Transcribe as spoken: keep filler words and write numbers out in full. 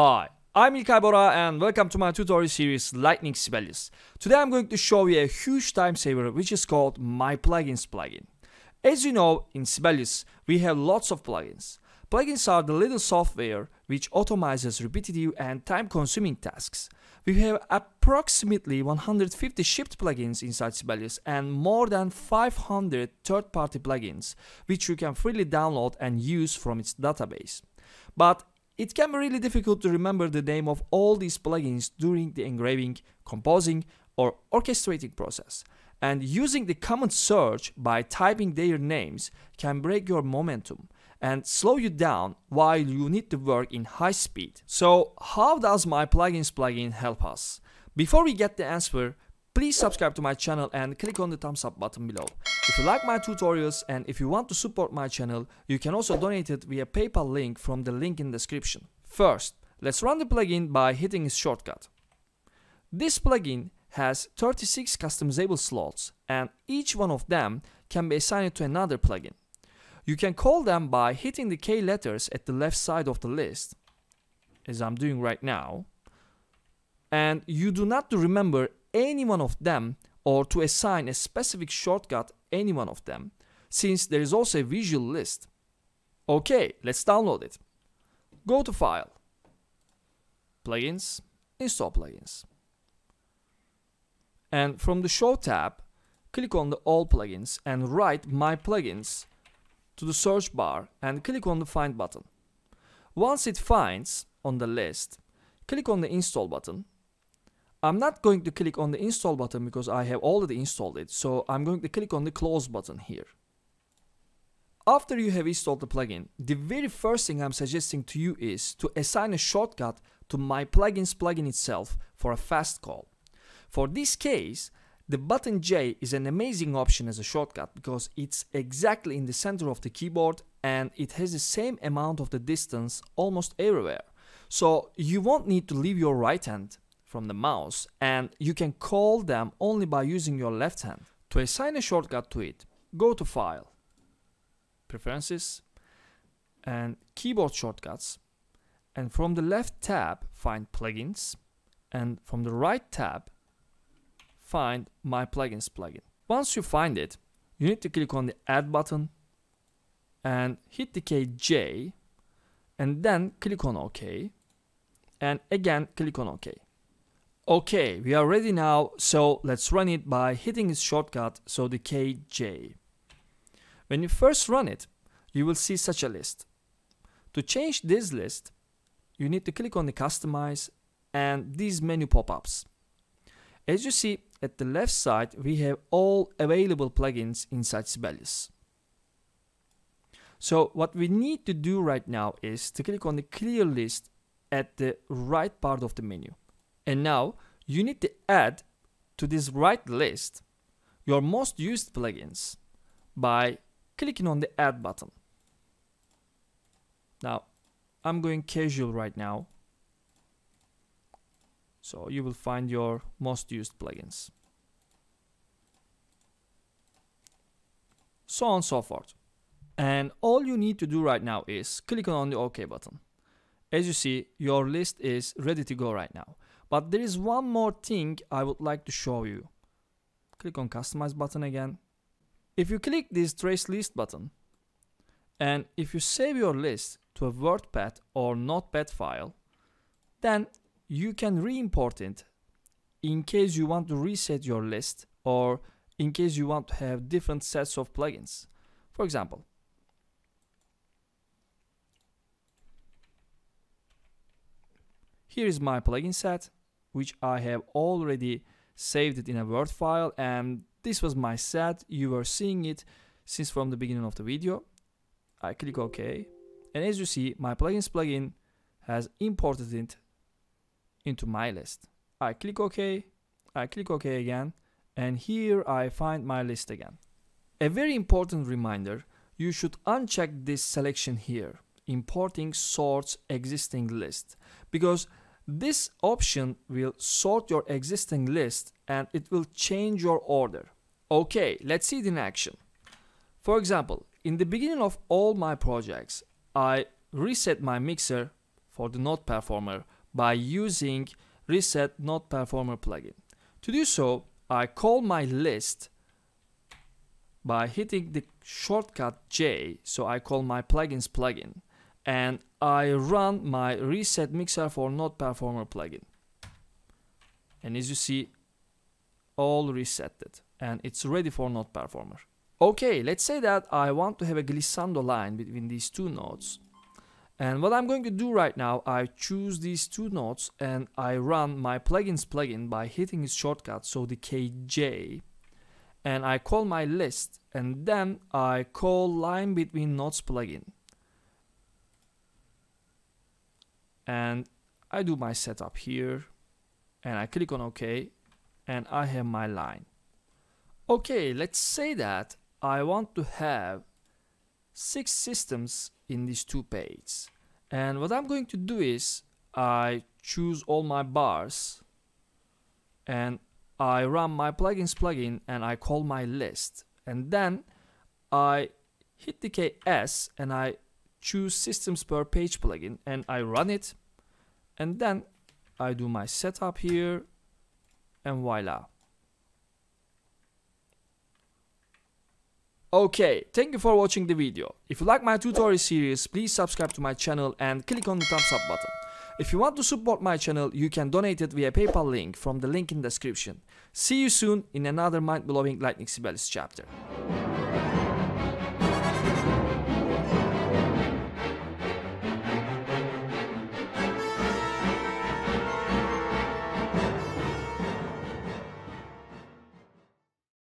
Hi, I'm İlkay Bora and welcome to my tutorial series Lightning Sibelius. Today I'm going to show you a huge time saver which is called My Plugins plugin. As you know, in Sibelius we have lots of plugins. Plugins are the little software which automatizes repetitive and time-consuming tasks. We have approximately one hundred fifty shipped plugins inside Sibelius and more than five hundred third-party plugins which you can freely download and use from its database. But it can be really difficult to remember the name of all these plugins during the engraving, composing, or orchestrating process. And using the common search by typing their names can break your momentum and slow you down while you need to work in high speed. So how does My Plugins plugin help us? Before we get the answer, please subscribe to my channel and click on the thumbs up button below. If you like my tutorials and if you want to support my channel, you can also donate it via PayPal link from the link in the description. First, let's run the plugin by hitting its shortcut. This plugin has thirty-six customizable slots and each one of them can be assigned to another plugin. You can call them by hitting the K letters at the left side of the list, as I'm doing right now, and you do not remember any one of them or to assign a specific shortcut any one of them, since there is also a visual list. Okay, let's download it. Go to File, Plugins, Install Plugins, and from the Show tab click on the All Plugins and write My Plugins to the search bar and click on the Find button. Once it finds on the list, click on the Install button. I'm not going to click on the install button because I have already installed it, so I'm going to click on the close button here. After you have installed the plugin, the very first thing I'm suggesting to you is to assign a shortcut to My Plugins plugin itself for a fast call. For this case, the button J is an amazing option as a shortcut because it's exactly in the center of the keyboard and it has the same amount of the distance almost everywhere. So you won't need to leave your right hand from the mouse and you can call them only by using your left hand. To assign a shortcut to it, go to File, Preferences, and Keyboard Shortcuts, and from the left tab find Plugins and from the right tab find My Plugins plugin. Once you find it, you need to click on the Add button and hit the key J and then click on OK and again click on OK. Okay, we are ready now, so let's run it by hitting its shortcut, so the K J. When you first run it, you will see such a list. To change this list, you need to click on the Customize and these menu pop-ups. As you see, at the left side, we have all available plugins inside Sibelius. So what we need to do right now is to click on the Clear List at the right part of the menu. And now you need to add to this right list your most used plugins by clicking on the Add button. Now I'm going casual right now, so you will find your most used plugins. So on and so forth. And all you need to do right now is click on the OK button. As you see, your list is ready to go right now. But there is one more thing I would like to show you. Click on Customize button again. If you click this Trace List button, and if you save your list to a WordPad or Notepad file, then you can re-import it in case you want to reset your list or in case you want to have different sets of plugins. For example, here is my plugin set, which I have already saved it in a Word file, and this was my set. You were seeing it since from the beginning of the video. I click OK, and as you see, my plugins plugin has imported it into my list. I click OK, I click OK again, and here I find my list again. A very important reminder, you should uncheck this selection here, Importing Sorts Existing List, because this option will sort your existing list and it will change your order. Okay, let's see it in action. For example, in the beginning of all my projects, I reset my mixer for the NotePerformer by using Reset NotePerformer plugin. To do so, I call my list by hitting the shortcut J, so I call my plugins plugin, and I run my Reset Mixer for NotePerformer plugin. And as you see, all resetted and it's ready for NotePerformer. Okay, let's say that I want to have a glissando line between these two nodes. And what I'm going to do right now, I choose these two nodes and I run my plugins plugin by hitting its shortcut, so the K J, and I call my list, and then I call Line Between Nodes plugin. And I do my setup here and I click on OK, and I have my line. Okay, let's say that I want to have six systems in these two pages. And what I'm going to do is I choose all my bars and I run my plugins plugin and I call my list. And then I hit the K S and I choose Systems Per Page plugin and I run it. And then I do my setup here and voila. Okay, thank you for watching the video. If you like my tutorial series, please subscribe to my channel and click on the thumbs up button. If you want to support my channel, you can donate it via PayPal link from the link in the description. See you soon in another mind-blowing Lightning Sibelius chapter.